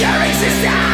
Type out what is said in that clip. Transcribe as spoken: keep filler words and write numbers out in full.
Your existence.